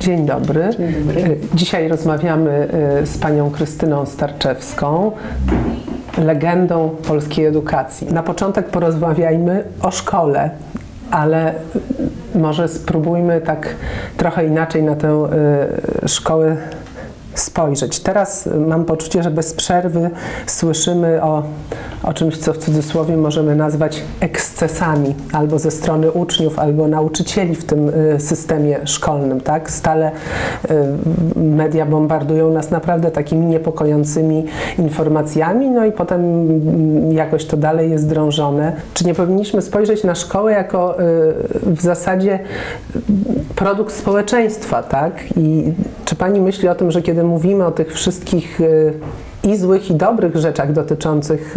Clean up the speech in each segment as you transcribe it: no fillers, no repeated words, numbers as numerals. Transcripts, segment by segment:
Dzień dobry. Dzień dobry. Dzisiaj rozmawiamy z panią Krystyną Starczewską, legendą polskiej edukacji. Na początek porozmawiajmy o szkole, ale może spróbujmy tak trochę inaczej na tę szkołę spojrzeć. Teraz mam poczucie, że bez przerwy słyszymy o czymś, co w cudzysłowie możemy nazwać ekscesami, albo ze strony uczniów, albo nauczycieli w tym systemie szkolnym, tak? Stale media bombardują nas naprawdę takimi niepokojącymi informacjami, no i potem jakoś to dalej jest drążone. Czy nie powinniśmy spojrzeć na szkołę jako w zasadzie produkt społeczeństwa, tak? I czy pani myśli o tym, że kiedy mówimy o tych wszystkich i złych, i dobrych rzeczach dotyczących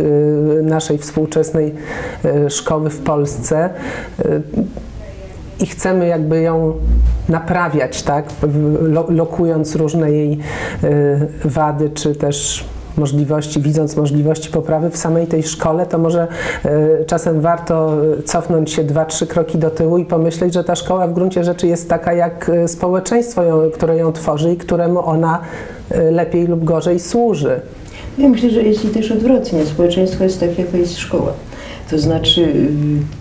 naszej współczesnej szkoły w Polsce i chcemy jakby ją naprawiać, tak, lokując różne jej wady, czy też możliwości, widząc możliwości poprawy w samej tej szkole, to może czasem warto cofnąć się 2-3 kroki do tyłu i pomyśleć, że ta szkoła w gruncie rzeczy jest taka jak społeczeństwo, które ją tworzy i któremu ona lepiej lub gorzej służy. Ja myślę, że jest i też odwrotnie. Społeczeństwo jest tak, jaka jest szkoła. To znaczy,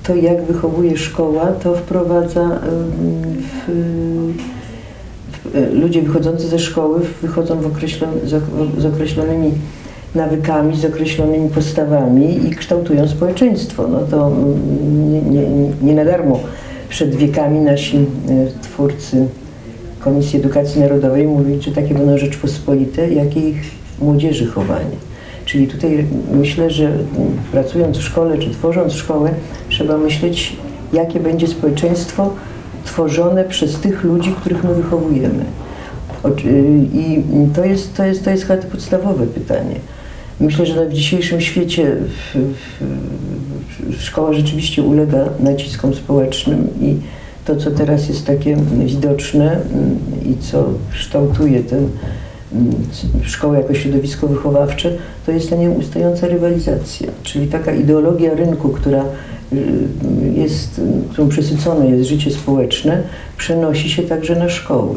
to jak wychowuje szkoła, to wprowadza ludzie wychodzący ze szkoły wychodzą z określonymi nawykami, z określonymi postawami i kształtują społeczeństwo. No to nie na darmo przed wiekami nasi twórcy Komisji Edukacji Narodowej mówili, że takie będą Rzeczpospolite, jak i ich młodzieży chowanie. Czyli tutaj myślę, że pracując w szkole czy tworząc szkołę, trzeba myśleć, jakie będzie społeczeństwo tworzone przez tych ludzi, których my wychowujemy. I to jest chyba podstawowe pytanie. Myślę, że w dzisiejszym świecie szkoła rzeczywiście ulega naciskom społecznym i to, co teraz jest takie widoczne i co kształtuje tę szkołę jako środowisko wychowawcze, to jest ta nieustająca rywalizacja, czyli taka ideologia rynku, którą przesycone jest życie społeczne, przenosi się także na szkoły.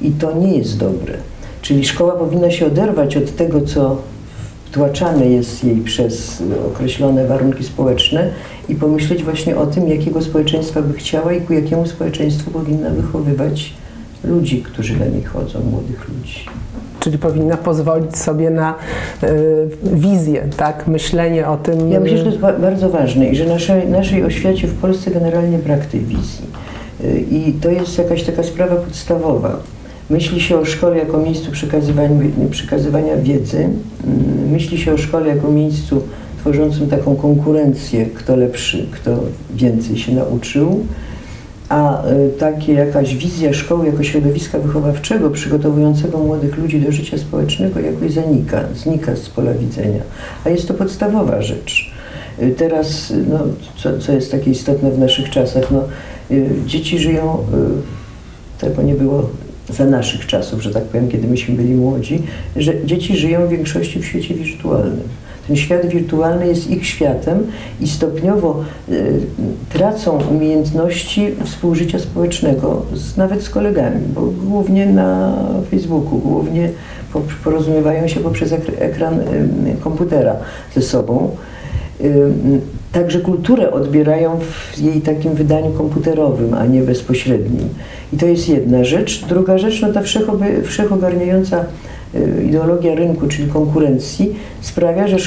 I to nie jest dobre. Czyli szkoła powinna się oderwać od tego, co wtłaczane jest jej przez określone warunki społeczne i pomyśleć właśnie o tym, jakiego społeczeństwa by chciała i ku jakiemu społeczeństwu powinna wychowywać ludzi, którzy do niej chodzą, młodych ludzi. Czyli powinna pozwolić sobie na wizję, tak? Myślenie o tym. Ja myślę, że to jest bardzo ważne i że naszej oświacie w Polsce generalnie brak tej wizji. I to jest jakaś taka sprawa podstawowa. Myśli się o szkole jako miejscu przekazywania wiedzy, myśli się o szkole jako miejscu tworzącym taką konkurencję, kto lepszy, kto więcej się nauczył, a takie jakaś wizja szkoły jako środowiska wychowawczego, przygotowującego młodych ludzi do życia społecznego jakoś znika z pola widzenia. A jest to podstawowa rzecz. Teraz, no, co jest takie istotne w naszych czasach, no, dzieci żyją, tego nie było za naszych czasów, że tak powiem, kiedy myśmy byli młodzi, że dzieci żyją w większości w świecie wirtualnym. Ten świat wirtualny jest ich światem i stopniowo tracą umiejętności współżycia społecznego, nawet z kolegami, bo głównie na Facebooku, głównie porozumiewają się poprzez ekran komputera ze sobą. Także kulturę odbierają w jej takim wydaniu komputerowym, a nie bezpośrednim. I to jest jedna rzecz. Druga rzecz, no ta wszechogarniająca ideologia rynku, czyli konkurencji, sprawia, że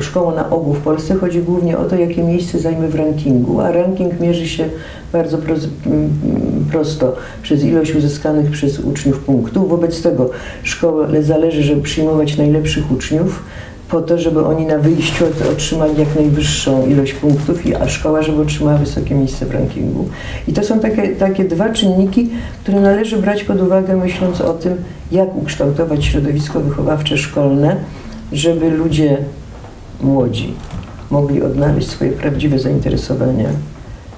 szkoła na ogół w Polsce chodzi głównie o to, jakie miejsce zajmie w rankingu, a ranking mierzy się bardzo prosto przez ilość uzyskanych przez uczniów punktów. Wobec tego szkole zależy, żeby przyjmować najlepszych uczniów, po to, żeby oni na wyjściu otrzymali jak najwyższą ilość punktów, a szkoła, żeby otrzymała wysokie miejsce w rankingu. I to są takie dwa czynniki, które należy brać pod uwagę, myśląc o tym, jak ukształtować środowisko wychowawcze szkolne, żeby ludzie młodzi mogli odnaleźć swoje prawdziwe zainteresowania,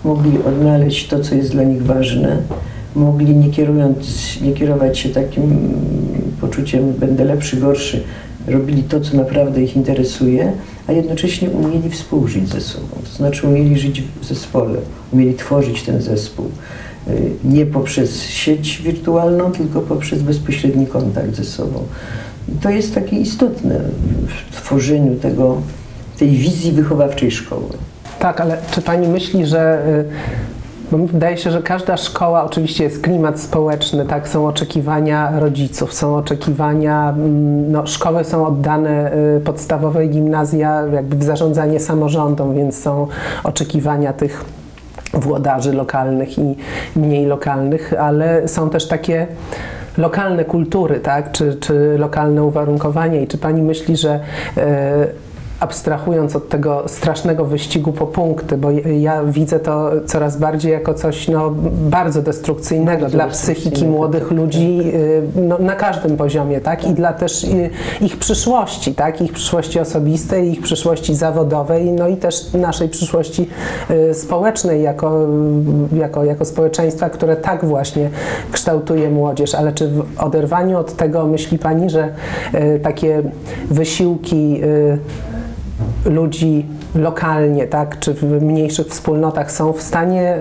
mogli odnaleźć to, co jest dla nich ważne, mogli nie kierować się takim poczuciem będę lepszy, gorszy, robili to, co naprawdę ich interesuje, a jednocześnie umieli współżyć ze sobą. To znaczy umieli żyć w zespole, umieli tworzyć ten zespół, nie poprzez sieć wirtualną, tylko poprzez bezpośredni kontakt ze sobą. I to jest takie istotne w tworzeniu tej wizji wychowawczej szkoły. Tak, ale czy Pani myśli, że... Bo mi wydaje się, że każda szkoła, oczywiście jest klimat społeczny, tak, są oczekiwania rodziców, są oczekiwania, no, szkoły są oddane, podstawowe i gimnazja jakby w zarządzanie samorządom, więc są oczekiwania tych włodarzy lokalnych i mniej lokalnych, ale są też takie lokalne kultury, tak, czy lokalne uwarunkowania. I czy Pani myśli, że abstrahując od tego strasznego wyścigu po punkty, bo ja widzę to coraz bardziej jako coś bardzo destrukcyjnego dla psychiki młodych ludzi, no, na każdym poziomie, tak? I dla też ich przyszłości, tak? Ich przyszłości osobistej, ich przyszłości zawodowej, no i też naszej przyszłości społecznej jako społeczeństwa, które tak właśnie kształtuje młodzież. Ale czy w oderwaniu od tego myśli Pani, że takie wysiłki ludzi lokalnie, tak, czy w mniejszych wspólnotach są w stanie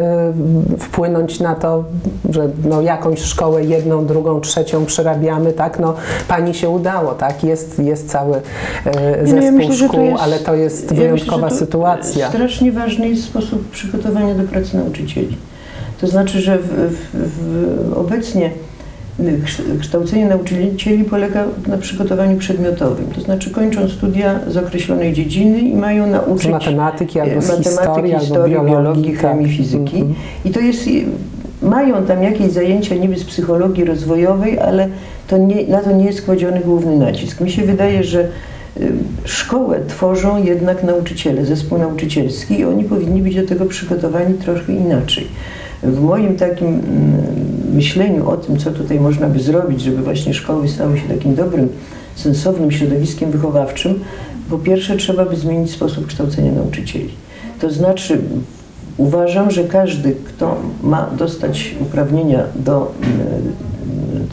wpłynąć na to, że no, jakąś szkołę jedną, drugą, trzecią przerabiamy, tak, no Pani się udało, tak, jest cały zespół szkół, ale to jest wyjątkowa sytuacja. Strasznie ważny jest sposób przygotowania do pracy nauczycieli. To znaczy, że obecnie kształcenie nauczycieli polega na przygotowaniu przedmiotowym, to znaczy kończą studia z określonej dziedziny i mają nauczyć z matematyki, albo z historii, albo biologii, chemii, fizyki. I to jest, mają tam jakieś zajęcia niby z psychologii rozwojowej, ale to nie, na to nie jest kładziony główny nacisk. Mi się wydaje, że szkołę tworzą jednak nauczyciele, zespół nauczycielski i oni powinni być do tego przygotowani trochę inaczej. W moim takim myśleniu o tym, co tutaj można by zrobić, żeby właśnie szkoły stały się takim dobrym, sensownym środowiskiem wychowawczym, po pierwsze trzeba by zmienić sposób kształcenia nauczycieli. To znaczy uważam, że każdy, kto ma dostać uprawnienia do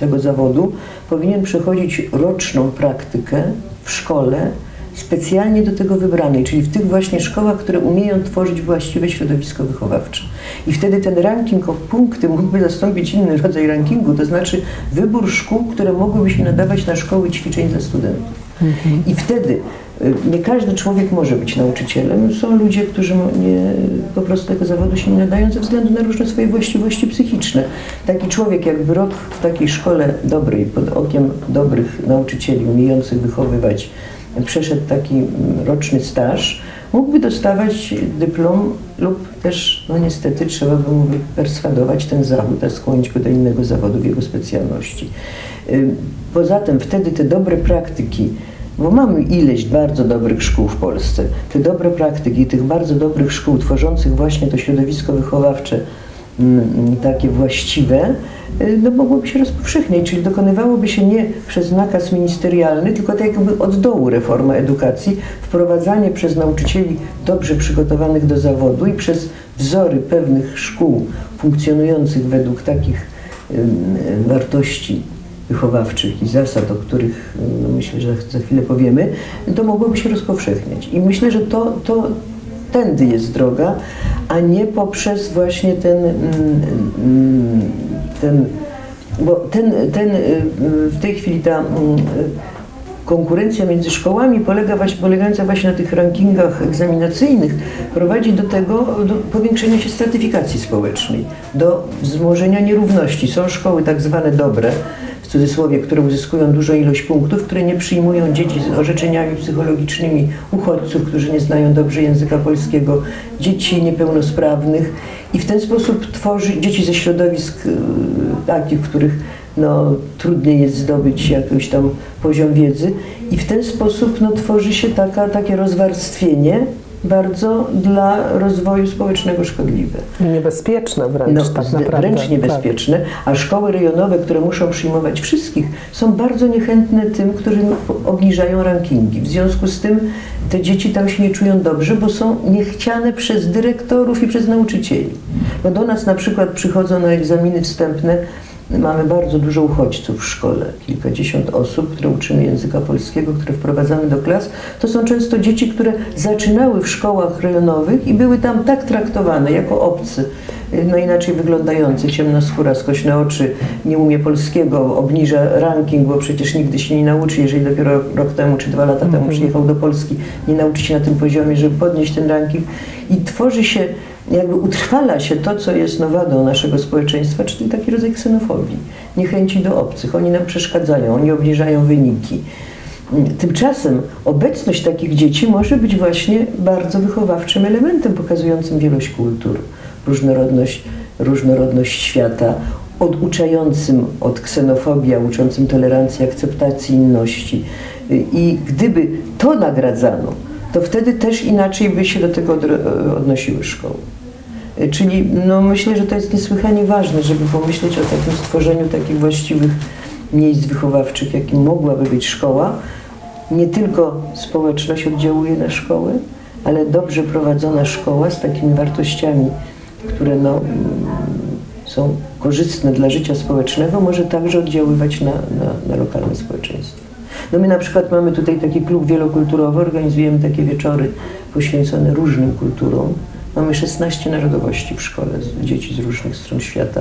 tego zawodu, powinien przechodzić roczną praktykę w szkole specjalnie do tego wybranej, czyli w tych właśnie szkołach, które umieją tworzyć właściwe środowisko wychowawcze. I wtedy ten ranking o punkty mógłby zastąpić inny rodzaj rankingu, to znaczy wybór szkół, które mogłyby się nadawać na szkoły ćwiczeń dla studentów. I wtedy nie każdy człowiek może być nauczycielem. Są ludzie, którzy po prostu tego zawodu się nie nadają ze względu na różne swoje właściwości psychiczne. Taki człowiek jakby rok w takiej szkole dobrej, pod okiem dobrych nauczycieli umiejących wychowywać, przeszedł taki roczny staż, mógłby dostawać dyplom lub też, no niestety, trzeba by mu perswadować ten zawód, a skłonić go do innego zawodu w jego specjalności. Poza tym wtedy te dobre praktyki, bo mamy ileś bardzo dobrych szkół w Polsce, te dobre praktyki tych bardzo dobrych szkół tworzących właśnie to środowisko wychowawcze takie właściwe, no mogłoby się rozpowszechniać, czyli dokonywałoby się nie przez nakaz ministerialny, tylko tak jakby od dołu reforma edukacji, wprowadzanie przez nauczycieli dobrze przygotowanych do zawodu i przez wzory pewnych szkół funkcjonujących według takich wartości wychowawczych i zasad, o których no myślę, że za chwilę powiemy, to mogłoby się rozpowszechniać. I myślę, że to tędy jest droga, a nie poprzez właśnie w tej chwili ta konkurencja między szkołami polegająca właśnie na tych rankingach egzaminacyjnych prowadzi do powiększenia się stratyfikacji społecznej, do wzmożenia nierówności. Są szkoły tak zwane dobre, w cudzysłowie, które uzyskują dużą ilość punktów, które nie przyjmują dzieci z orzeczeniami psychologicznymi, uchodźców, którzy nie znają dobrze języka polskiego, dzieci niepełnosprawnych i w ten sposób tworzy dzieci ze środowisk takich, w których no, trudniej jest zdobyć jakiś tam poziom wiedzy i w ten sposób no, tworzy się takie rozwarstwienie bardzo dla rozwoju społecznego szkodliwe. Niebezpieczne wręcz, no, tak naprawdę. Wręcz niebezpieczne, tak. A szkoły rejonowe, które muszą przyjmować wszystkich, są bardzo niechętne tym, którzy obniżają rankingi. W związku z tym te dzieci tam się nie czują dobrze, bo są niechciane przez dyrektorów i przez nauczycieli. No do nas na przykład przychodzą na egzaminy wstępne Mamy bardzo dużo uchodźców w szkole, kilkadziesiąt osób, które uczymy języka polskiego, które wprowadzamy do klas. To są często dzieci, które zaczynały w szkołach rejonowych i były tam tak traktowane jako obcy, no inaczej wyglądający, ciemnoskóra, skośne oczy, nie umie polskiego, obniża ranking, bo przecież nigdy się nie nauczy, jeżeli dopiero rok temu czy 2 lata temu przyjechał do Polski, nie nauczy się na tym poziomie, żeby podnieść ten ranking i tworzy się, jakby utrwala się to, co jest wadą naszego społeczeństwa, czyli taki rodzaj ksenofobii, niechęci do obcych, oni nam przeszkadzają, oni obniżają wyniki. Tymczasem obecność takich dzieci może być właśnie bardzo wychowawczym elementem pokazującym wielość kultur, różnorodność świata, oduczającym od ksenofobii, uczącym tolerancji, akceptacji inności. I gdyby to nagradzano, to wtedy też inaczej by się do tego odnosiły szkoły. Czyli no, myślę, że to jest niesłychanie ważne, żeby pomyśleć o takim stworzeniu takich właściwych miejsc wychowawczych, jakim mogłaby być szkoła. Nie tylko społeczność oddziałuje na szkołę, ale dobrze prowadzona szkoła z takimi wartościami, które no, są korzystne dla życia społecznego, może także oddziaływać na lokalne społeczeństwo. No my na przykład mamy tutaj taki klub wielokulturowy, organizujemy takie wieczory poświęcone różnym kulturom. Mamy 16 narodowości w szkole, dzieci z różnych stron świata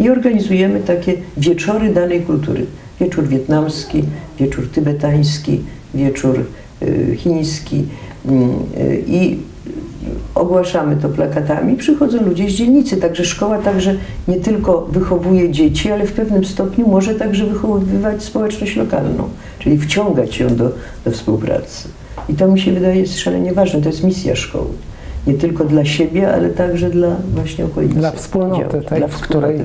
i organizujemy takie wieczory danej kultury. Wieczór wietnamski, wieczór tybetański, wieczór chiński i ogłaszamy to plakatami. Przychodzą ludzie z dzielnicy, także szkoła także nie tylko wychowuje dzieci, ale w pewnym stopniu może także wychowywać społeczność lokalną, czyli wciągać ją do współpracy. I to mi się wydaje jest szalenie ważne, to jest misja szkoły. Nie tylko dla siebie, ale także dla właśnie okolicy. Dla wspólnoty, tej, w której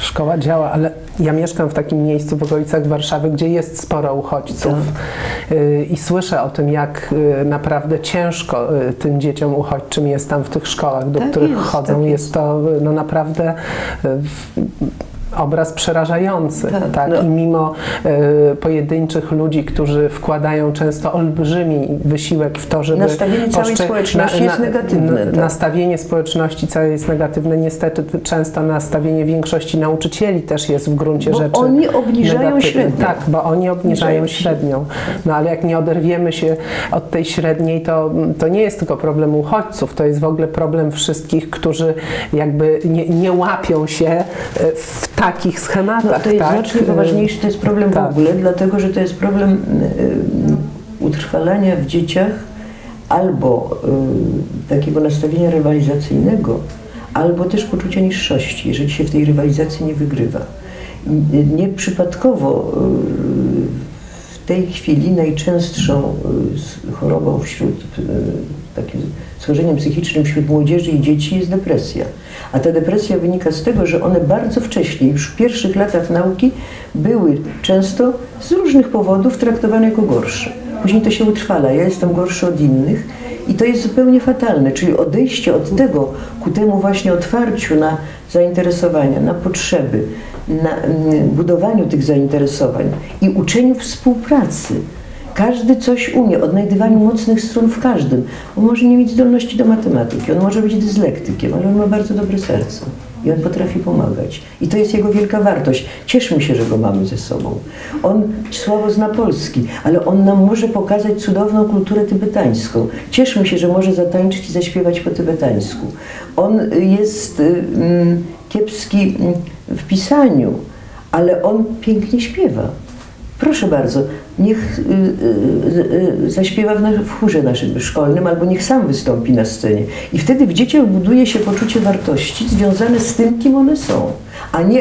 szkoła działa. Ale ja mieszkam w takim miejscu w okolicach Warszawy, gdzie jest sporo uchodźców. Tak. I słyszę o tym, jak naprawdę ciężko tym dzieciom uchodźczym jest tam w tych szkołach, do tak których jest, chodzą. Tak jest to no, naprawdę obraz przerażający, tak? No. I mimo pojedynczych ludzi, którzy wkładają często olbrzymi wysiłek w to, żeby... Nastawienie całej społeczności jest negatywne. Tak? Nastawienie społeczności całej jest negatywne. Niestety często nastawienie większości nauczycieli też jest w gruncie rzeczy oni obniżają średnią. Tak, bo oni obniżają średnią. No ale jak nie oderwiemy się od tej średniej, to nie jest tylko problem uchodźców, to jest w ogóle problem wszystkich, którzy jakby nie łapią się w takich schematach. No to jest znacznie poważniejszy, to jest problem w ogóle, dlatego że to jest problem utrwalania w dzieciach albo takiego nastawienia rywalizacyjnego, albo też poczucia niższości, jeżeli się w tej rywalizacji nie wygrywa. Nieprzypadkowo w tej chwili najczęstszą chorobą wśród takim schorzeniem psychicznym wśród młodzieży i dzieci jest depresja. A ta depresja wynika z tego, że one bardzo wcześnie, już w pierwszych latach nauki, były często z różnych powodów traktowane jako gorsze. Później to się utrwala, ja jestem gorszy od innych i to jest zupełnie fatalne, czyli odejście od tego ku temu właśnie otwarciu na zainteresowania, na potrzeby, na budowaniu tych zainteresowań i uczeniu współpracy. Każdy coś umie, odnajdywaniu mocnych stron w każdym. On może nie mieć zdolności do matematyki, on może być dyslektykiem, ale on ma bardzo dobre serce i on potrafi pomagać. I to jest jego wielka wartość. Cieszmy się, że go mamy ze sobą. On słabo zna polski, ale on nam może pokazać cudowną kulturę tybetańską. Cieszmy się, że może zatańczyć i zaśpiewać po tybetańsku. On jest kiepski w pisaniu, ale on pięknie śpiewa. Proszę bardzo, niech zaśpiewa w chórze naszym szkolnym albo niech sam wystąpi na scenie. I wtedy w dzieciach buduje się poczucie wartości związane z tym, kim one są, a nie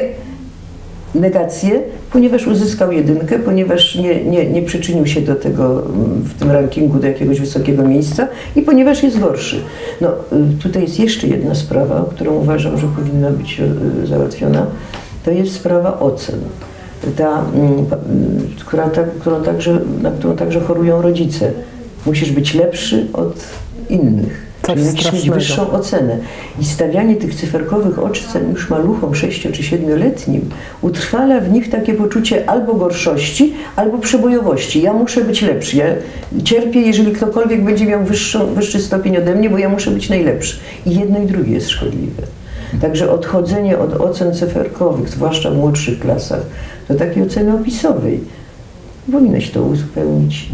negacje, ponieważ uzyskał 1, ponieważ nie przyczynił się do tego w tym rankingu do jakiegoś wysokiego miejsca i ponieważ jest gorszy. No, tutaj jest jeszcze jedna sprawa, którą uważam, że powinna być załatwiona. To jest sprawa ocen. Na którą także chorują rodzice. Musisz być lepszy od innych. Musisz mieć wyższą ocenę. I stawianie tych cyferkowych ocen już maluchom 6- czy 7-letnim utrwala w nich takie poczucie albo gorszości, albo przebojowości. Ja muszę być lepszy. Ja cierpię, jeżeli ktokolwiek będzie miał wyższy stopień ode mnie, bo ja muszę być najlepszy. I jedno i drugie jest szkodliwe. Także odchodzenie od ocen cyferkowych, zwłaszcza w młodszych klasach, do takiej oceny opisowej. Powinieneś to uzupełnić.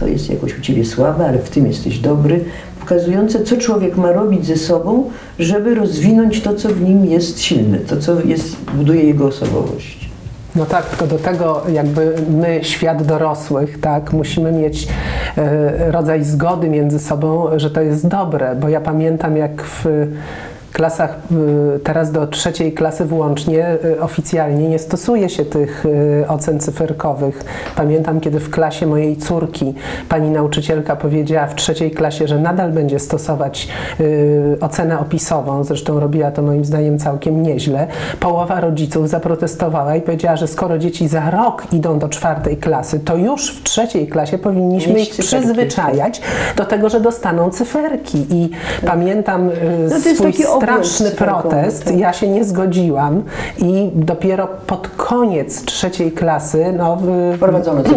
To jest jakoś u ciebie słabe, ale w tym jesteś dobry. Pokazujące, co człowiek ma robić ze sobą, żeby rozwinąć to, co w nim jest silne, to, co jest, buduje jego osobowość. No tak, tylko do tego jakby my, świat dorosłych, tak, musimy mieć rodzaj zgody między sobą, że to jest dobre, bo ja pamiętam, jak w klasach, teraz do 3. klasy włącznie, oficjalnie nie stosuje się tych ocen cyferkowych. Pamiętam, kiedy w klasie mojej córki pani nauczycielka powiedziała w 3. klasie, że nadal będzie stosować ocenę opisową, zresztą robiła to moim zdaniem całkiem nieźle. Połowa rodziców zaprotestowała i powiedziała, że skoro dzieci za rok idą do 4. klasy, to już w 3. klasie powinniśmy ich przyzwyczajać do tego, że dostaną cyferki. I pamiętam swój straszny protest, ja się nie zgodziłam i dopiero pod koniec 3. klasy no,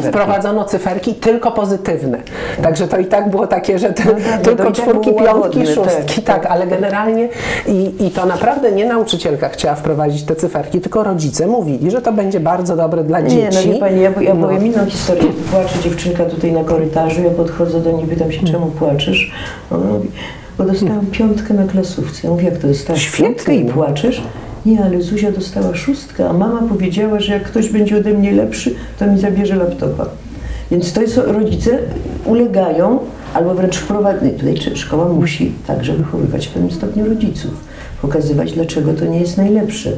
wprowadzono cyferki, tylko pozytywne. Także to i tak było takie, że tylko 4., 5., 6, tak, ale generalnie i to naprawdę nie nauczycielka chciała wprowadzić te cyferki, tylko rodzice mówili, że to będzie bardzo dobre dla dzieci. Nie pani, ja powiem inną historię. Płacze dziewczynka tutaj na korytarzu, ja podchodzę do niej, pytam się, czemu płaczesz? Ona mówi, bo dostałam 5 na klasówce. Ja mówię, jak to dostałaś 5 i płaczesz? Nie, ale Zuzia dostała 6, a mama powiedziała, że jak ktoś będzie ode mnie lepszy, to mi zabierze laptopa. Więc to jest, rodzice ulegają albo wręcz wprowadzają. Tutaj szkoła musi także wychowywać w pewnym stopniu rodziców. Pokazywać, dlaczego to nie jest najlepsze.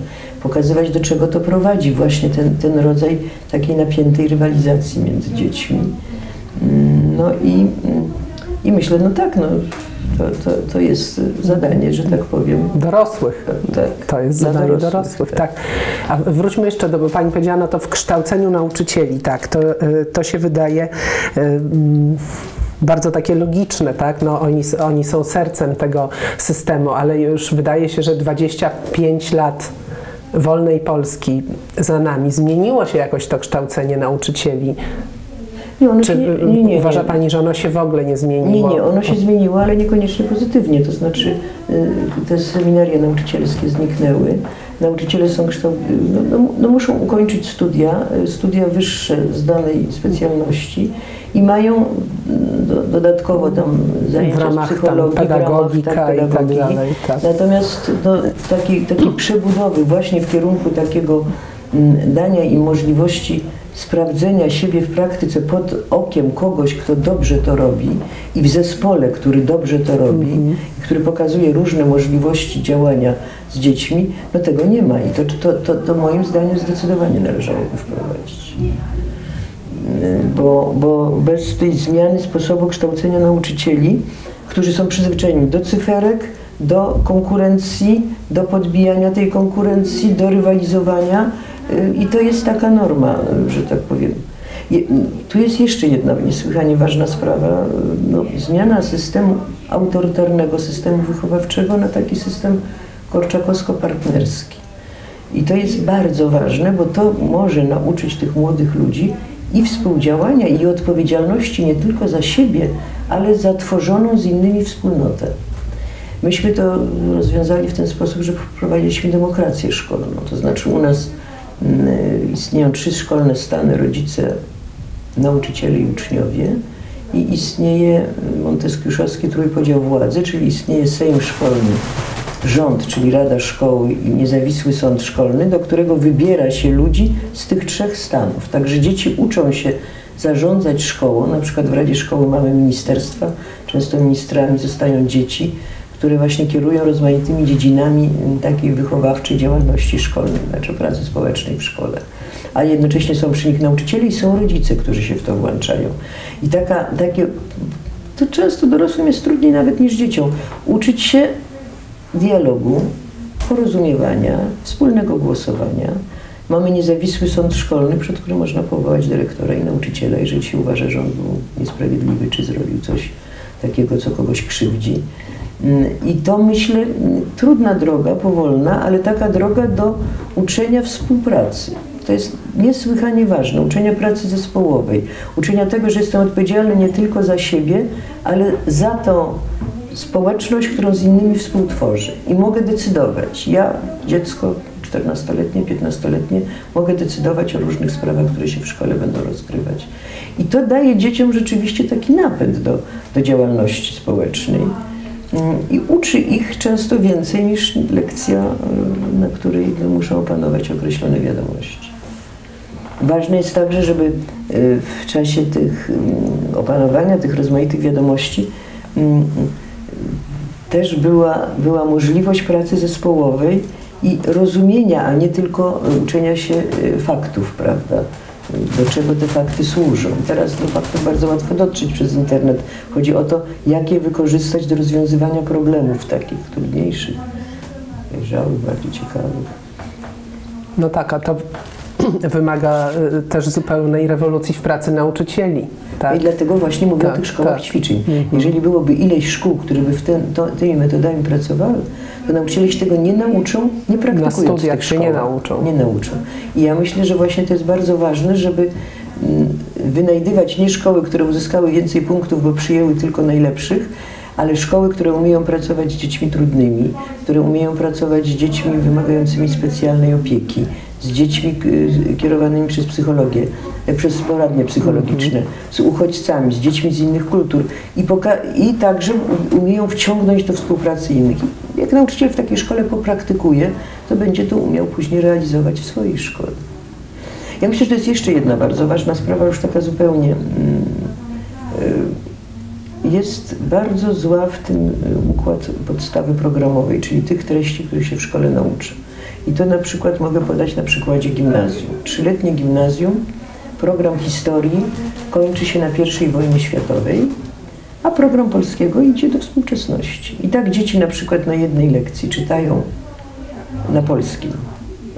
Pokazywać, do czego to prowadzi właśnie ten rodzaj takiej napiętej rywalizacji między dziećmi. No i myślę, no tak, no. To jest zadanie, że tak powiem. Dorosłych. Tak. To jest zadanie dorosłych, tak. A wróćmy jeszcze do, bo pani powiedziała, no to w kształceniu nauczycieli, tak, to się wydaje bardzo takie logiczne, tak? No oni są sercem tego systemu, ale już wydaje się, że 25 lat wolnej Polski za nami zmieniło się jakoś to kształcenie nauczycieli. Nie, czy nie, uważa pani, że ono się w ogóle nie zmieniło? Nie, ono się zmieniło, ale niekoniecznie pozytywnie. To znaczy te seminaria nauczycielskie zniknęły. Nauczyciele są muszą ukończyć studia wyższe z danej specjalności i mają dodatkowo tam zajęcia z psychologii, pedagogika i tak dalej. Tak. Natomiast takiej przebudowy właśnie w kierunku takiego dania im możliwości sprawdzenia siebie w praktyce pod okiem kogoś, kto dobrze to robi i w zespole, który dobrze to robi, który pokazuje różne możliwości działania z dziećmi, no tego nie ma i to moim zdaniem zdecydowanie należałoby wprowadzić. Bo bez tej zmiany sposobu kształcenia nauczycieli, którzy są przyzwyczajeni do cyferek, do konkurencji, do podbijania tej konkurencji, do rywalizowania, i to jest taka norma, że tak powiem. Tu jest jeszcze jedna niesłychanie ważna sprawa. No, zmiana systemu autorytarnego, systemu wychowawczego na taki system korczakowsko-partnerski. I to jest bardzo ważne, bo to może nauczyć tych młodych ludzi i współdziałania, i odpowiedzialności nie tylko za siebie, ale za tworzoną z innymi wspólnotę. Myśmy to rozwiązali w ten sposób, że wprowadziliśmy demokrację szkolną. To znaczy u nas istnieją 3 szkolne stany, rodzice, nauczyciele i uczniowie, i istnieje Montesquieu-Szowski Trójpodział Władzy, czyli istnieje Sejm Szkolny, rząd, czyli Rada Szkoły i niezawisły Sąd Szkolny, do którego wybiera się ludzi z tych 3 stanów. Także dzieci uczą się zarządzać szkołą, na przykład w Radzie Szkoły mamy ministerstwa, często ministrami zostają dzieci, które właśnie kierują rozmaitymi dziedzinami takiej wychowawczej działalności szkolnej, znaczy pracy społecznej w szkole. A jednocześnie są przy nich nauczyciele i są rodzice, którzy się w to włączają. I to często dorosłym jest trudniej nawet niż dzieciom, uczyć się dialogu, porozumiewania, wspólnego głosowania. Mamy niezawisły sąd szkolny, przed którym można powołać dyrektora i nauczyciela, jeżeli się uważa, że on był niesprawiedliwy, czy zrobił coś takiego, co kogoś krzywdzi. I to, myślę, trudna droga, powolna, ale taka droga do uczenia współpracy. To jest niesłychanie ważne, uczenia pracy zespołowej, uczenia tego, że jestem odpowiedzialny nie tylko za siebie, ale za to, społeczność, którą z innymi współtworzy i mogę decydować. Ja, dziecko 14-letnie, 15-letnie, mogę decydować o różnych sprawach, które się w szkole będą rozgrywać. I to daje dzieciom rzeczywiście taki napęd do działalności społecznej i uczy ich często więcej niż lekcja, na której muszą opanować określone wiadomości. Ważne jest także, żeby w czasie tych opanowania tych rozmaitych wiadomości też była możliwość pracy zespołowej i rozumienia, a nie tylko uczenia się faktów, prawda? Do czego te fakty służą. Teraz do faktów bardzo łatwo dotrzeć przez internet. Chodzi o to, jak je wykorzystać do rozwiązywania problemów takich trudniejszych, dojrzałych, bardziej ciekawych. No tak, a to wymaga też zupełnej rewolucji w pracy nauczycieli. Tak? I dlatego właśnie mówię o tych szkołach ćwiczeń. Jeżeli byłoby ileś szkół, które by tymi metodami pracowały, to nauczyciele się tego nie nauczą, nie praktykując na studiach się nie nauczą. Nie nauczą. I ja myślę, że właśnie to jest bardzo ważne, żeby wynajdywać nie szkoły, które uzyskały więcej punktów, bo przyjęły tylko najlepszych, ale szkoły, które umieją pracować z dziećmi trudnymi, które umieją pracować z dziećmi wymagającymi specjalnej opieki, z dziećmi kierowanymi przez psychologię, przez poradnie psychologiczne, z uchodźcami, z dziećmi z innych kultur i także umieją wciągnąć do współpracy innych. Jak nauczyciel w takiej szkole popraktykuje, to będzie to umiał później realizować w swojej szkole. Ja myślę, że to jest jeszcze jedna bardzo ważna sprawa, już taka zupełnie jest bardzo zła w tym układ podstawy programowej, czyli tych treści, których się w szkole nauczy. I to na przykład mogę podać na przykładzie gimnazjum. 3-letnie gimnazjum, program historii kończy się na I wojnie światowej, a program polskiego idzie do współczesności. I tak dzieci na przykład na jednej lekcji czytają na polskim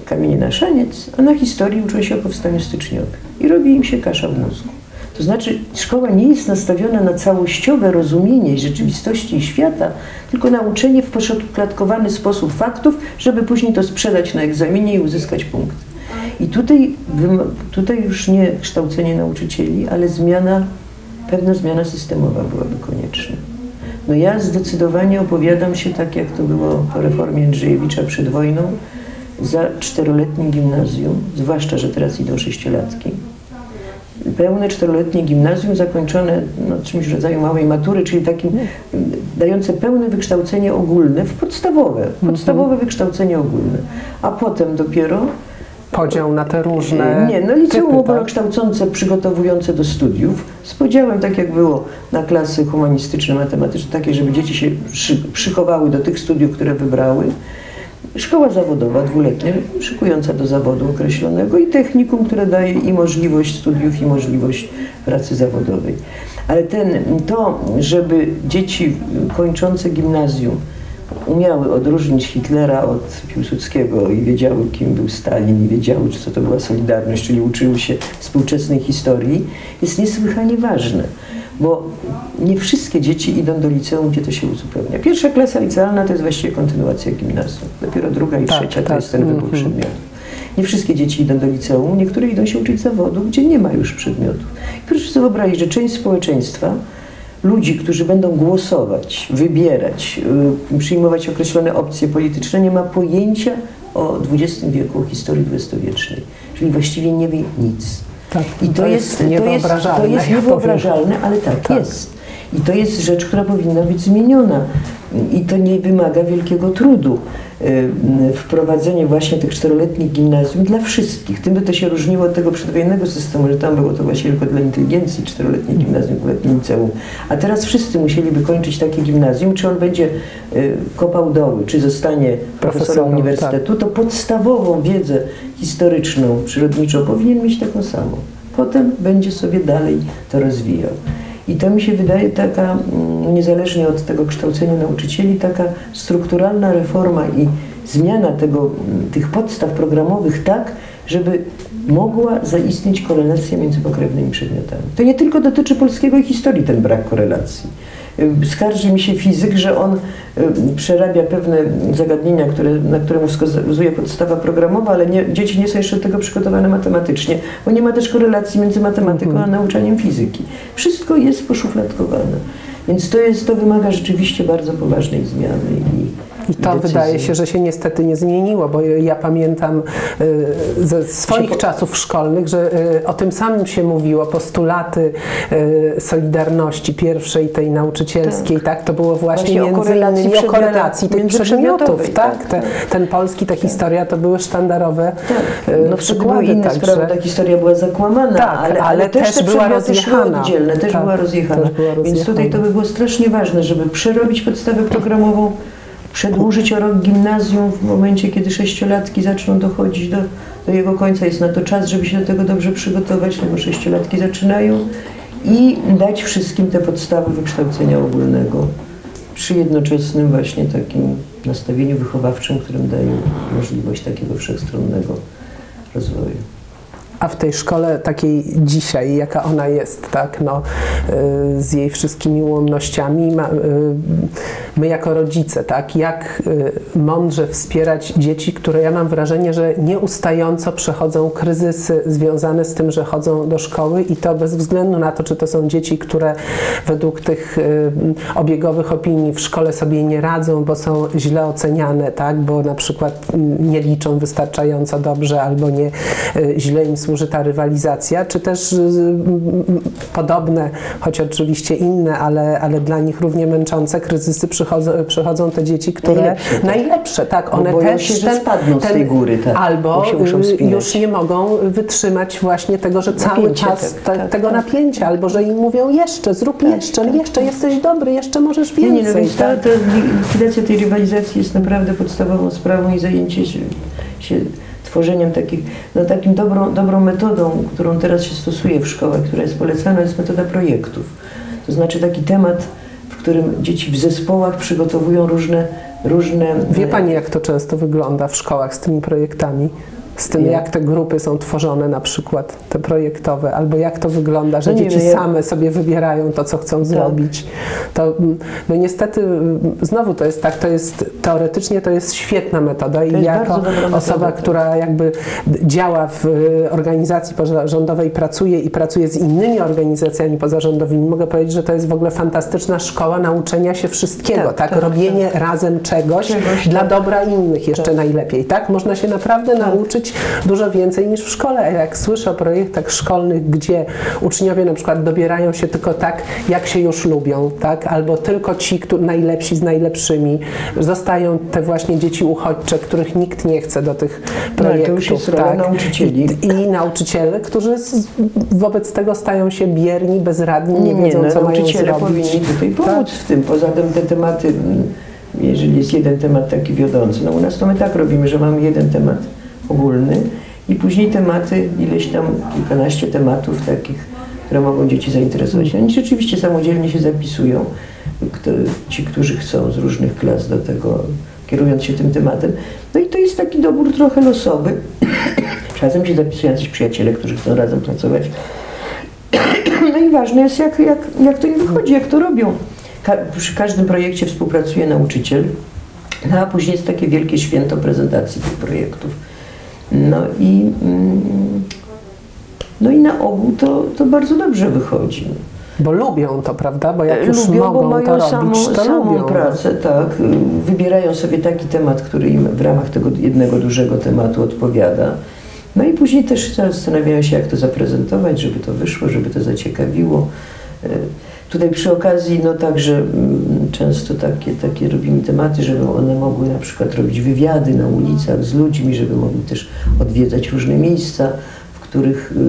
Kamienie na szaniec, a na historii uczą się o powstaniu styczniowym. I robi im się kasza w mózgu. To znaczy szkoła nie jest nastawiona na całościowe rozumienie rzeczywistości i świata, tylko na uczenie w poszatkowany sposób faktów, żeby później to sprzedać na egzaminie i uzyskać punkt. I tutaj już nie kształcenie nauczycieli, ale pewna zmiana systemowa byłaby konieczna. No ja zdecydowanie opowiadam się, tak jak to było po reformie Jędrzejewicza przed wojną, za 4-letnim gimnazjum, zwłaszcza, że teraz idą 6-latki. Pełne 4-letnie gimnazjum zakończone czymś w rodzaju małej matury, czyli takim dające pełne wykształcenie ogólne, podstawowe wykształcenie ogólne. A potem dopiero podział na te różne liceum ogólnokształcące przygotowujące do studiów z podziałem, tak jak było na klasy humanistyczne, matematyczne, takie, żeby dzieci się szykowały do tych studiów, które wybrały. Szkoła zawodowa, 2-letnia, szykująca do zawodu określonego i technikum, które daje i możliwość studiów, i możliwość pracy zawodowej. Ale żeby dzieci kończące gimnazjum umiały odróżnić Hitlera od Piłsudskiego i wiedziały, kim był Stalin, i wiedziały, co to była Solidarność, czyli uczyły się współczesnej historii, jest niesłychanie ważne. Bo nie wszystkie dzieci idą do liceum, gdzie to się uzupełnia. Pierwsza klasa licealna to jest właściwie kontynuacja gimnazjum. Dopiero 2. i 3. To jest ten wybór przedmiotów. Nie wszystkie dzieci idą do liceum, niektóre idą się uczyć zawodu, gdzie nie ma już przedmiotów. I proszę sobie wyobrazić, że część społeczeństwa, ludzi, którzy będą głosować, wybierać, przyjmować określone opcje polityczne, nie ma pojęcia o XX wieku, o historii XX-wiecznej. Czyli właściwie nie wie nic. Tak, i to jest niewyobrażalne, ale tak jest. I to jest rzecz, która powinna być zmieniona. I to nie wymaga wielkiego trudu. Wprowadzenie właśnie tych 4-letnich gimnazjum dla wszystkich. Tym by to się różniło od tego przedwojennego systemu, że tam było to właśnie tylko dla inteligencji 4-letnie gimnazjum, 2-letnie liceum. A teraz wszyscy musieliby kończyć takie gimnazjum. Czy on będzie kopał doły, czy zostanie profesorem uniwersytetu, to podstawową wiedzę historyczną, przyrodniczą powinien mieć taką samą. Potem będzie sobie dalej to rozwijał. I to mi się wydaje taka, niezależnie od tego kształcenia nauczycieli, taka strukturalna reforma i zmiana tych podstaw programowych tak, żeby mogła zaistnieć korelacja między pokrewnymi przedmiotami. To nie tylko dotyczy polskiego i historii ten brak korelacji. Skarży mi się fizyk, że on przerabia pewne zagadnienia, na które mu wskazuje podstawa programowa, ale dzieci nie są jeszcze do tego przygotowane matematycznie, bo nie ma też korelacji między matematyką a nauczaniem fizyki. Wszystko jest poszufladkowane. Więc to wymaga rzeczywiście bardzo poważnej zmiany. I to decyzji. Wydaje się, że się niestety nie zmieniło, bo ja pamiętam ze swoich czasów szkolnych, że o tym samym się mówiło, postulaty Solidarności pierwszej, tej nauczycielskiej, tak, to było właśnie między o korelacji tych przedmiotów, tak, ten polski, ta historia to były sztandarowe przykłady. Inna sprawa, ta historia była zakłamana, tak, ale też była rozjechana. Więc tutaj to by było strasznie ważne, żeby przerobić podstawę programową, przedłużyć o rok gimnazjum w momencie, kiedy sześciolatki zaczną dochodzić do jego końca. Jest na to czas, żeby się do tego dobrze przygotować, bo sześciolatki zaczynają i dać wszystkim te podstawy wykształcenia ogólnego przy jednoczesnym właśnie takim nastawieniu wychowawczym, którym daje możliwość takiego wszechstronnego rozwoju. A w tej szkole takiej dzisiaj, jaka ona jest, tak, no, z jej wszystkimi ułomnościami, my jako rodzice, tak, jak mądrze wspierać dzieci, które ja mam wrażenie, że nieustająco przechodzą kryzysy związane z tym, że chodzą do szkoły i to bez względu na to, czy to są dzieci, które według tych obiegowych opinii w szkole sobie nie radzą, bo są źle oceniane, tak, bo na przykład nie liczą wystarczająco dobrze albo nie, źle im służy ta rywalizacja, czy też podobne, choć oczywiście inne, ale dla nich równie męczące kryzysy przychodzą te dzieci, które najlepsze, tak, one boją też się, że spadną z tej góry, tak, albo już nie mogą wytrzymać właśnie tego, że cały czas tego napięcia, albo że im mówią jeszcze, zrób jeszcze, jesteś dobry, jeszcze możesz więcej. Ta likwidacja tej rywalizacji jest naprawdę podstawową sprawą i zajęcie się tworzeniem takich, takim dobrą metodą, którą teraz się stosuje w szkołach, która jest polecana, jest metoda projektów. To znaczy taki temat, w którym dzieci w zespołach przygotowują różne... Wie Pani, jak to często wygląda w szkołach z tymi projektami? Z tym, jak te grupy są tworzone, na przykład te projektowe, albo jak to wygląda, że dzieci same sobie wybierają to, co chcą zrobić. To, no niestety, znowu to jest tak, teoretycznie to jest świetna metoda i jako osoba, która jakby działa w organizacji pozarządowej, pracuje z innymi organizacjami pozarządowymi, mogę powiedzieć, że to jest w ogóle fantastyczna szkoła nauczenia się wszystkiego, robienie razem czegoś dla dobra innych jeszcze najlepiej, tak? Można się naprawdę nauczyć dużo więcej niż w szkole. Jak słyszę o projektach szkolnych, gdzie uczniowie na przykład dobierają się tylko tak, jak się już lubią, tak? Albo tylko ci, którzy najlepsi z najlepszymi. Zostają te właśnie dzieci uchodźcze, których nikt nie chce do tych projektów. I nauczyciele, którzy wobec tego stają się bierni, bezradni, nie wiedzą, co mają zrobić. Nauczyciele powinni tutaj pomóc w tym. Poza tym te tematy, jeżeli jest jeden temat taki wiodący, no u nas to my tak robimy, że mamy jeden temat ogólny i później tematy, ileś tam kilkanaście tematów takich, które mogą dzieci zainteresować. Oni rzeczywiście samodzielnie się zapisują, ci, którzy chcą z różnych klas do tego, kierując się tym tematem. No i to jest taki dobór trochę losowy. Czasem się zapisują jacyś przyjaciele, którzy chcą razem pracować. No i ważne jest, jak to im wychodzi, jak to robią. Przy każdym projekcie współpracuje nauczyciel, a później jest takie wielkie święto prezentacji tych projektów. No i na ogół to bardzo dobrze wychodzi. Bo lubią to, prawda? Bo jak już lubią, mogą bo mają to robić, samą pracę, tak. Wybierają sobie taki temat, który im w ramach tego jednego dużego tematu odpowiada. No i później też zastanawiają się, jak to zaprezentować, żeby to wyszło, żeby to zaciekawiło. Tutaj przy okazji, no także często takie robimy tematy, żeby one mogły na przykład robić wywiady na ulicach z ludźmi, żeby mogli też odwiedzać różne miejsca,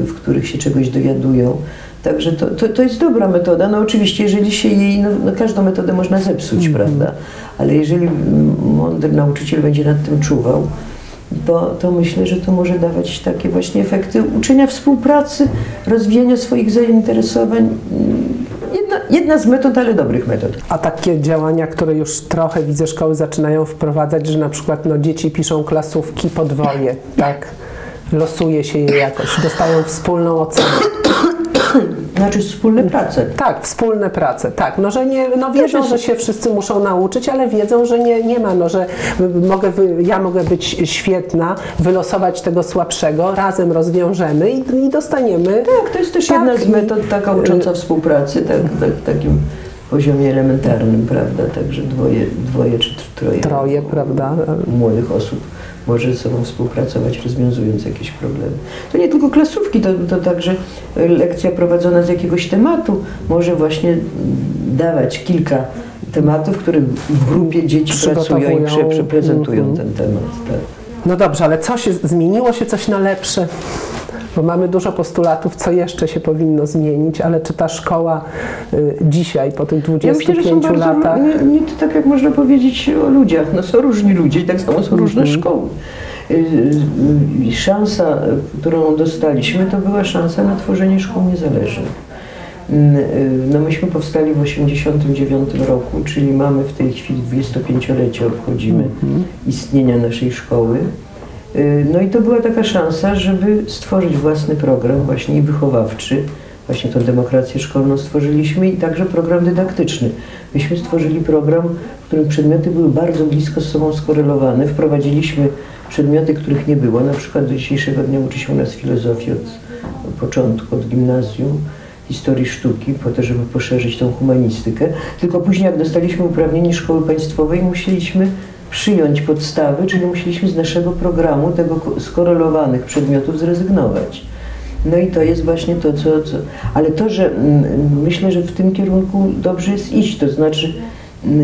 w których się czegoś dowiadują. Także to jest dobra metoda. No oczywiście, jeżeli się jej, każdą metodę można zepsuć, prawda? Ale jeżeli mądry nauczyciel będzie nad tym czuwał, to myślę, że to może dawać takie właśnie efekty uczenia współpracy, rozwijania swoich zainteresowań. Jedna z metod, ale dobrych metod. A takie działania, które już trochę widzę, szkoły zaczynają wprowadzać, że na przykład dzieci piszą klasówki podwoje, tak? Losuje się je jakoś, dostają wspólną ocenę. Znaczy wspólne prace. Tak, wspólne prace, tak. No, że nie, wiedzą, że się wszyscy muszą nauczyć, ale wiedzą, że nie ma, że ja mogę być świetna, wylosować tego słabszego, razem rozwiążemy i dostaniemy. Tak, to jest też jedna z metod taka ucząca współpracy, takim poziomie elementarnym, prawda, także dwoje czy troje. Troje, prawda. Młodych osób może ze sobą współpracować, rozwiązując jakieś problemy. To nie tylko klasówki, to także lekcja prowadzona z jakiegoś tematu może właśnie dawać kilka tematów, które w grupie dzieci pracują i przeprezentują ten temat. Tak. No dobrze, ale co się zmieniło, się coś na lepsze? Bo mamy dużo postulatów, co jeszcze się powinno zmienić, ale czy ta szkoła dzisiaj, po tych 25 latach... Nie to tak, jak można powiedzieć o ludziach. No są różni ludzie i tak samo są różne szkoły. Szansa, którą dostaliśmy, to była szansa na tworzenie szkół niezależnych. No myśmy powstali w 1989 roku, czyli mamy w tej chwili 25-lecie obchodzimy istnienia naszej szkoły. No i to była taka szansa, żeby stworzyć własny program właśnie i wychowawczy. Właśnie tą demokrację szkolną stworzyliśmy i także program dydaktyczny. Myśmy stworzyli program, w którym przedmioty były bardzo blisko z sobą skorelowane. Wprowadziliśmy przedmioty, których nie było. Na przykład do dzisiejszego dnia uczy się u nas filozofii od początku, od gimnazjum, historii sztuki, po to, żeby poszerzyć tą humanistykę. Tylko później, jak dostaliśmy uprawnienie szkoły państwowej, musieliśmy przyjąć podstawy, czyli musieliśmy z naszego programu tego skorelowanych przedmiotów zrezygnować. No i to jest właśnie to, co... Ale to, że myślę, że w tym kierunku dobrze jest iść, to znaczy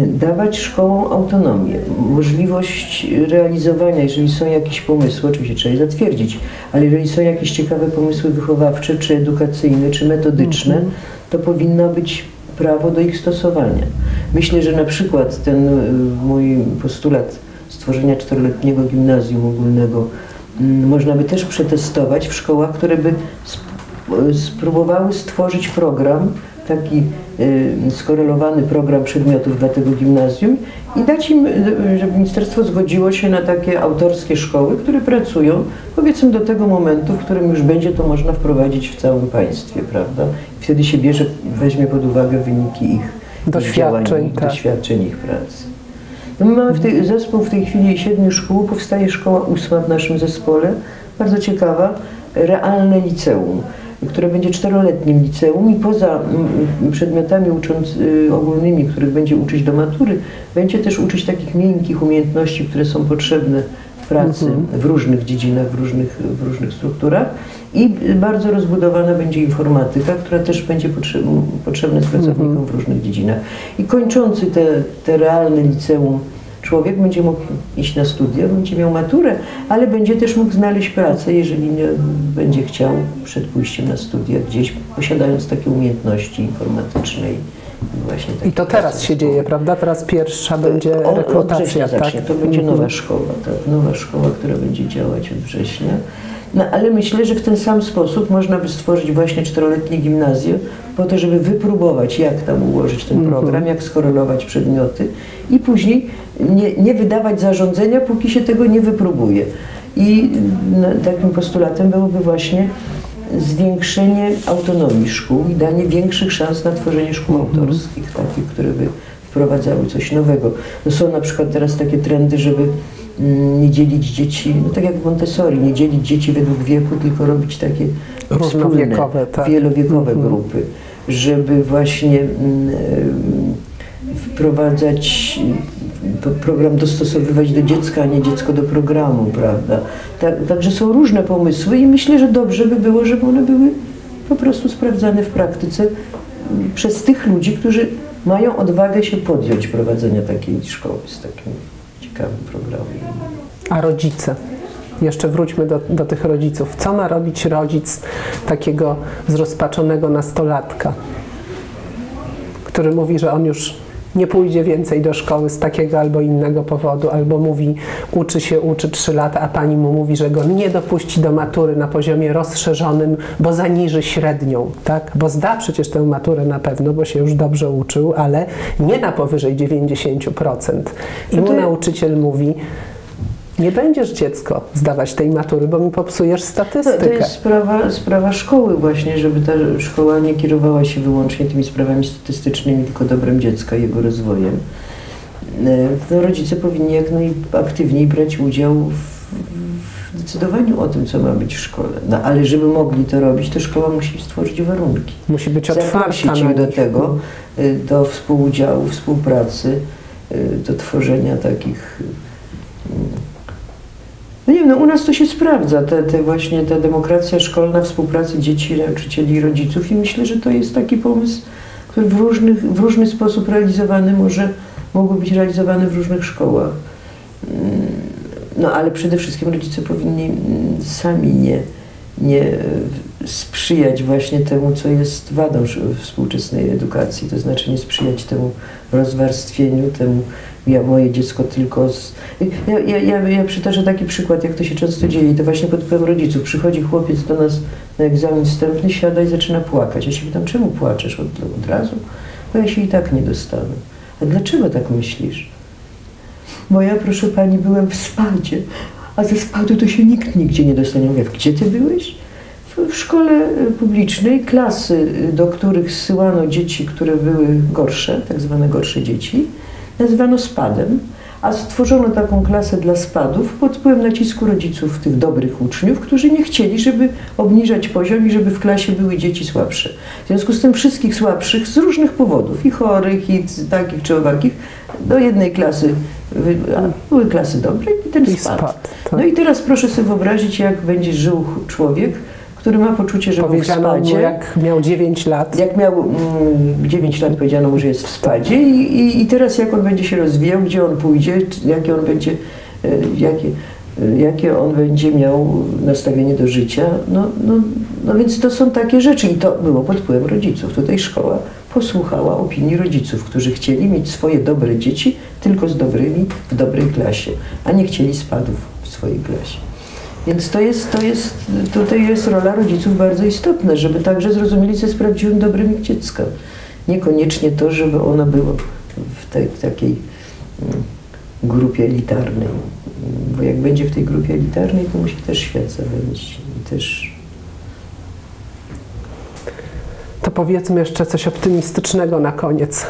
dawać szkołom autonomię, możliwość realizowania, jeżeli są jakieś pomysły, oczywiście trzeba je zatwierdzić, ale jeżeli są jakieś ciekawe pomysły wychowawcze, czy edukacyjne, czy metodyczne, to powinno być prawo do ich stosowania. Myślę, że na przykład ten mój postulat stworzenia 4-letniego gimnazjum ogólnego można by też przetestować w szkołach, które by spróbowały stworzyć program, taki skorelowany program przedmiotów dla tego gimnazjum i dać im, żeby ministerstwo zgodziło się na takie autorskie szkoły, które pracują, powiedzmy, do tego momentu, w którym już będzie to można wprowadzić w całym państwie, prawda? Wtedy się weźmie pod uwagę wyniki ich doświadczeń, ich pracy. No my mamy zespół w tej chwili 7 szkół, powstaje szkoła 8 w naszym zespole, bardzo ciekawa, realne liceum, które będzie 4-letnim liceum i poza przedmiotami ogólnymi, których będzie uczyć do matury, będzie też uczyć takich miękkich umiejętności, które są potrzebne w pracy w różnych dziedzinach, w różnych strukturach. I bardzo rozbudowana będzie informatyka, która też będzie potrzebna pracownikom w różnych dziedzinach. I kończący te realne liceum człowiek będzie mógł iść na studia, będzie miał maturę, ale będzie też mógł znaleźć pracę, jeżeli nie będzie chciał przed pójściem na studia gdzieś, posiadając takie umiejętności informatyczne. I to teraz się dzieje, prawda? Teraz pierwsza będzie rekrutacja, tak? To będzie nowa szkoła, tak? Nowa szkoła, która będzie działać od września. No, ale myślę, że w ten sam sposób można by stworzyć właśnie 4-letnie gimnazjum po to, żeby wypróbować, jak tam ułożyć ten program, jak skorelować przedmioty i później nie wydawać zarządzenia, póki się tego nie wypróbuje. I takim postulatem byłoby właśnie zwiększenie autonomii szkół i danie większych szans na tworzenie szkół autorskich, takich, które by wprowadzały coś nowego. No są na przykład teraz takie trendy, żeby nie dzielić dzieci, no tak jak w Montessori, nie dzielić dzieci według wieku, tylko robić takie wspólne, tak, wielowiekowe grupy, żeby właśnie wprowadzać program, dostosowywać do dziecka, a nie dziecko do programu, prawda? Także są różne pomysły i myślę, że dobrze by było, żeby one były po prostu sprawdzane w praktyce przez tych ludzi, którzy mają odwagę się podjąć prowadzenia takiej szkoły z takim ciekawym programem. A rodzice? Jeszcze wróćmy do tych rodziców. Co ma robić rodzic takiego zrozpaczonego nastolatka, który mówi, że on już nie pójdzie więcej do szkoły z takiego albo innego powodu, albo mówi, uczy 3 lata, a pani mu mówi, że go nie dopuści do matury na poziomie rozszerzonym, bo zaniży średnią, tak? Bo zda przecież tę maturę na pewno, bo się już dobrze uczył, ale nie na powyżej 90%. I mu nauczyciel mówi, nie będziesz, dziecko, zdawać tej matury, bo mi popsujesz statystykę. To jest sprawa szkoły właśnie, żeby ta szkoła nie kierowała się wyłącznie tymi sprawami statystycznymi, tylko dobrem dziecka, jego rozwojem. To rodzice powinni jak najaktywniej brać udział w decydowaniu o tym, co ma być w szkole. No, ale żeby mogli to robić, to szkoła musi stworzyć warunki. Musi być otwarta. Zaprosić ich do tego, do współudziału, współpracy, do tworzenia takich... No nie wiem, no u nas to się sprawdza, właśnie ta demokracja szkolna, współpracy dzieci, nauczycieli i rodziców, i myślę, że to jest taki pomysł, który w różny sposób realizowany mógłby być realizowany w różnych szkołach. No ale przede wszystkim rodzice powinni sami nie sprzyjać właśnie temu, co jest wadą współczesnej edukacji, to znaczy nie sprzyjać temu rozwarstwieniu, temu moje dziecko tylko z... Ja przytaczę taki przykład, jak to się często dzieje, i to właśnie pod wpływem rodziców. Przychodzi chłopiec do nas na egzamin wstępny, siada i zaczyna płakać. Ja się pytam, czemu płaczesz od razu? Bo ja się i tak nie dostanę. A dlaczego tak myślisz? Bo ja, proszę pani, byłem w spadzie, a ze spadu to się nikt nigdzie nie dostanie. Mówię, gdzie ty byłeś? W szkole publicznej klasy, do których zsyłano dzieci, które były gorsze, tak zwane gorsze dzieci, nazywano spadem, a stworzono taką klasę dla spadów pod wpływem nacisku rodziców tych dobrych uczniów, którzy nie chcieli, żeby obniżać poziom i żeby w klasie były dzieci słabsze. W związku z tym wszystkich słabszych z różnych powodów, i chorych, i takich czy owakich, do jednej klasy, były klasy dobre i ten spadł. No i teraz proszę sobie wyobrazić, jak będzie żył człowiek, który ma poczucie, że był w spadzie. Jak miał 9 lat. Jak miał 9 lat, powiedziano mu, że jest w spadzie, i teraz jak on będzie się rozwijał, gdzie on pójdzie, jakie on będzie miał nastawienie do życia. No więc to są takie rzeczy, i to było pod wpływem rodziców. Tutaj szkoła posłuchała opinii rodziców, którzy chcieli mieć swoje dobre dzieci tylko z dobrymi w dobrej klasie, a nie chcieli spadów w swojej klasie. Więc tutaj jest rola rodziców bardzo istotna, żeby także zrozumieli, co jest prawdziwym dobrem ich dziecka. Niekoniecznie to, żeby ono było w takiej grupie elitarnej. Bo jak będzie w tej grupie elitarnej, to musi też świat zawędzić. To powiedzmy jeszcze coś optymistycznego na koniec.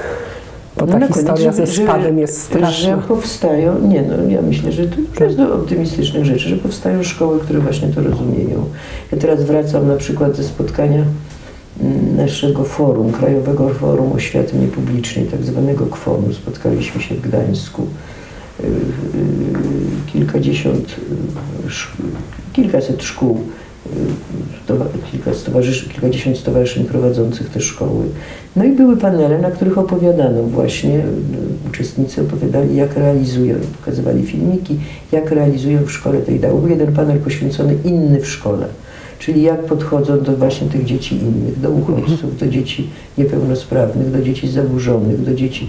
Bo ta historia ze spadem jest straszna. Że powstają, ja myślę, że to już jest do optymistycznych rzeczy, że powstają szkoły, które właśnie to rozumieją. Ja teraz wracam na przykład ze spotkania naszego forum, Krajowego Forum Oświaty Niepublicznej, tak zwanego KFON-u. Spotkaliśmy się w Gdańsku. Kilkaset szkół, kilkadziesiąt stowarzyszeń prowadzących te szkoły. No i były panele, na których opowiadano właśnie, uczestnicy opowiadali, jak realizują, pokazywali filmiki, jak realizują w szkole to ideał. Był jeden panel poświęcony inny w szkole, czyli jak podchodzą do właśnie tych dzieci innych, do uchodźców, do dzieci niepełnosprawnych, do dzieci zaburzonych, do dzieci...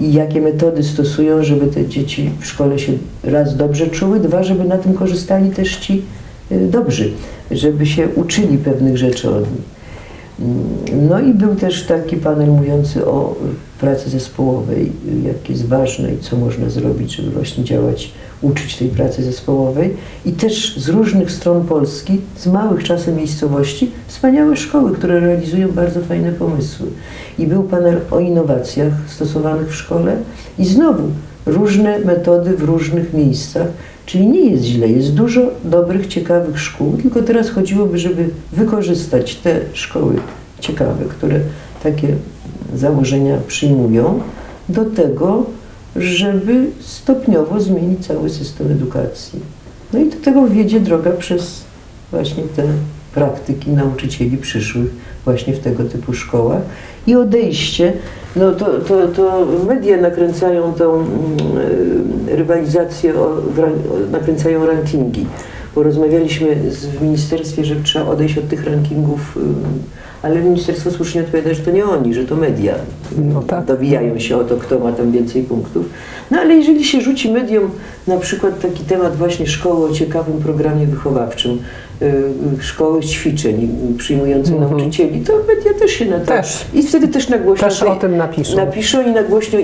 i jakie metody stosują, żeby te dzieci w szkole się raz dobrze czuły, dwa, żeby na tym korzystali też ci dobrzy, żeby się uczyli pewnych rzeczy od nich. No i był też taki panel mówiący o pracy zespołowej, jak jest ważna i co można zrobić, żeby właśnie działać, uczyć tej pracy zespołowej. I też z różnych stron Polski, z małych czasem miejscowości, wspaniałe szkoły, które realizują bardzo fajne pomysły. I był panel o innowacjach stosowanych w szkole i znowu różne metody w różnych miejscach. Czyli nie jest źle, jest dużo dobrych, ciekawych szkół, tylko teraz chodziłoby, żeby wykorzystać te szkoły ciekawe, które takie założenia przyjmują, do tego, żeby stopniowo zmienić cały system edukacji. No i do tego wiedzie droga przez właśnie te praktyki nauczycieli przyszłych właśnie w tego typu szkołach i odejście. No to media nakręcają tą rywalizację, nakręcają rankingi, bo rozmawialiśmy w ministerstwie, że trzeba odejść od tych rankingów, ale ministerstwo słusznie odpowiada, że to nie oni, że to media dobijają się o to, kto ma tam więcej punktów. No ale jeżeli się rzuci mediom na przykład taki temat właśnie szkoły o ciekawym programie wychowawczym, szkoły ćwiczeń przyjmujące nauczycieli, to media też się na to... I wtedy też nagłośnią... Też o tym napiszą. Napiszą i nagłośnią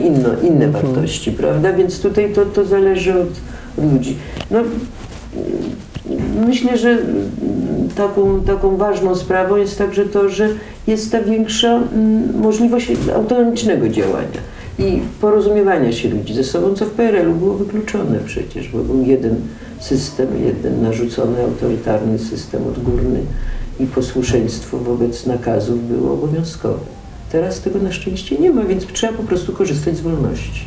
inne wartości, prawda? Więc tutaj to zależy od ludzi. No, myślę, że taką ważną sprawą jest także to, że jest ta większa możliwość autonomicznego działania i porozumiewania się ludzi ze sobą, co w PRL-u było wykluczone przecież, bo był jeden system, jeden narzucony, autorytarny system odgórny i posłuszeństwo wobec nakazów było obowiązkowe. Teraz tego na szczęście nie ma, więc trzeba po prostu korzystać z wolności.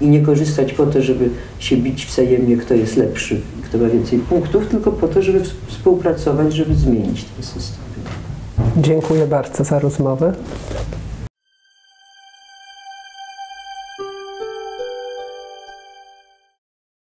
I nie korzystać po to, żeby się bić wzajemnie, kto jest lepszy i kto ma więcej punktów, tylko po to, żeby współpracować, żeby zmienić ten system. Dziękuję bardzo za rozmowę.